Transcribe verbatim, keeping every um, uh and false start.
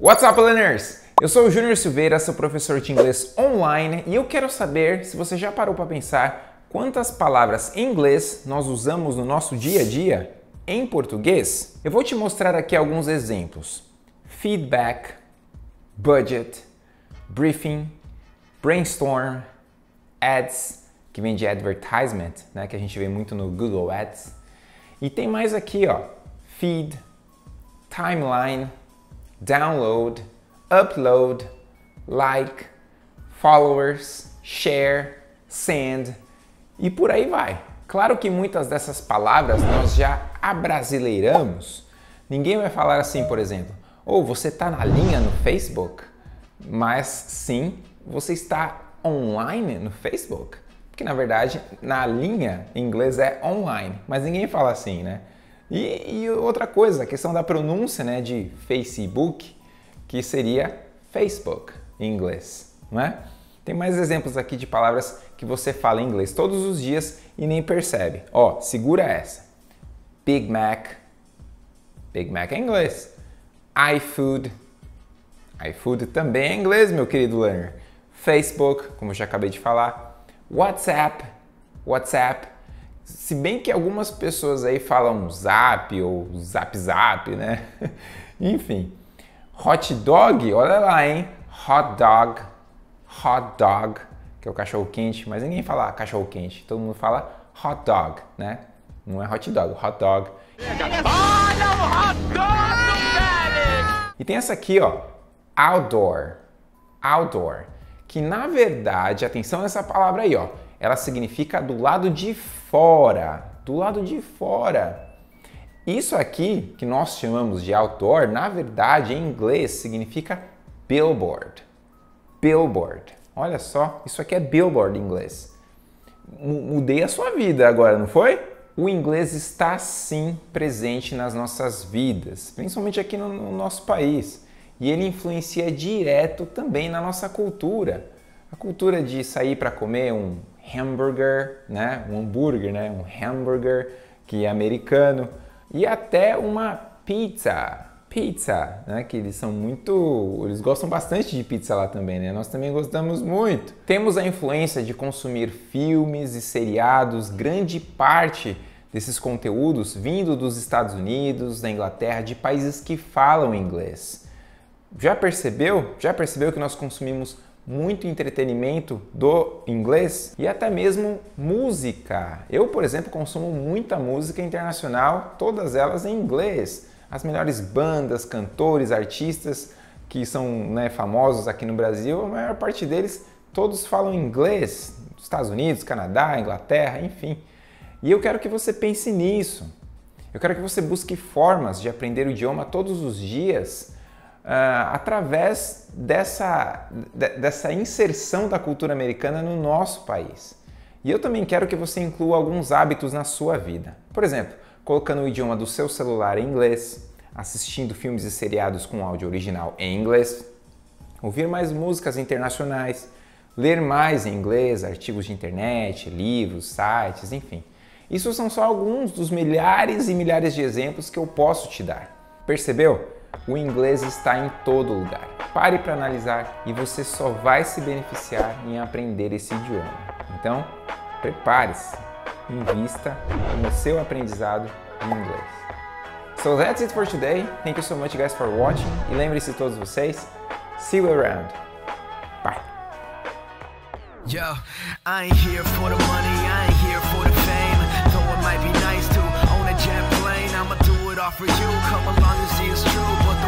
What's up, learners? Eu sou o Júnior Silveira, sou professor de inglês online e eu quero saber se você já parou para pensar quantas palavras em inglês nós usamos no nosso dia a dia em português. Eu vou te mostrar aqui alguns exemplos. Feedback, budget, briefing, brainstorm, ads, que vem de advertisement, né, que a gente vê muito no Google Ads. E tem mais aqui, ó, feed, timeline, download, upload, like, followers, share, send e por aí vai. Claro que muitas dessas palavras nós já abrasileiramos. Ninguém vai falar assim, por exemplo, ou oh, você está na linha no Facebook, mas sim, você está online no Facebook. Porque na verdade, na linha em inglês é online, mas ninguém fala assim, né? E, e outra coisa, a questão da pronúncia, né, de Facebook, que seria Facebook em inglês, não é? Tem mais exemplos aqui de palavras que você fala em inglês todos os dias e nem percebe. Ó, segura essa. Big Mac. Big Mac é inglês. iFood. iFood também é inglês, meu querido learner. Facebook, como eu já acabei de falar. WhatsApp. WhatsApp. Se bem que algumas pessoas aí falam zap ou zap zap, né? Enfim. Hot dog, olha lá, hein? Hot dog, hot dog, que é o cachorro quente, mas ninguém fala cachorro quente, todo mundo fala hot dog, né? Não é hot dog, hot dog. Olha o hot dog! E tem essa aqui, ó, outdoor, outdoor, que na verdade, atenção nessa palavra aí, ó, ela significa do lado de fora, do lado de fora. Isso aqui, que nós chamamos de outdoor, na verdade, em inglês, significa billboard. Billboard. Olha só, isso aqui é billboard em inglês. Mudei a sua vida agora, não foi? O inglês está, sim, presente nas nossas vidas, principalmente aqui no, no nosso país. E ele influencia direto também na nossa cultura. A cultura de sair para comer um hambúrguer, né? Um hambúrguer, né? Um hambúrguer, que é americano. E até uma pizza, pizza, né? Que eles são muito, eles gostam bastante de pizza lá também, né? Nós também gostamos muito. Temos a influência de consumir filmes e seriados, grande parte desses conteúdos vindo dos Estados Unidos, da Inglaterra, de países que falam inglês. Já percebeu? Já percebeu que nós consumimos muito entretenimento do inglês e até mesmo música. Eu, por exemplo, consumo muita música internacional, todas elas em inglês. As melhores bandas, cantores, artistas que são, né, famosos aqui no Brasil, a maior parte deles, todos falam inglês. Estados Unidos, Canadá, Inglaterra, enfim. E eu quero que você pense nisso. Eu quero que você busque formas de aprender o idioma todos os dias, Uh, através dessa, de, dessa inserção da cultura americana no nosso país. E eu também quero que você inclua alguns hábitos na sua vida. Por exemplo, colocando o idioma do seu celular em inglês, assistindo filmes e seriados com áudio original em inglês, ouvir mais músicas internacionais, ler mais em inglês, artigos de internet, livros, sites, enfim. Isso são só alguns dos milhares e milhares de exemplos que eu posso te dar. Percebeu? O inglês está em todo lugar. Pare para analisar e você só vai se beneficiar em aprender esse idioma. Então, prepare-se, invista no seu aprendizado em inglês. So that's it for today. Thank you so much guys for watching. E lembrem-se todos vocês, see you around. Bye. Yo, I ain't here for the money, I ain't here for the fame. Though it might be nice to own a jet plane, I'ma do it all for you. Come along and see it's true.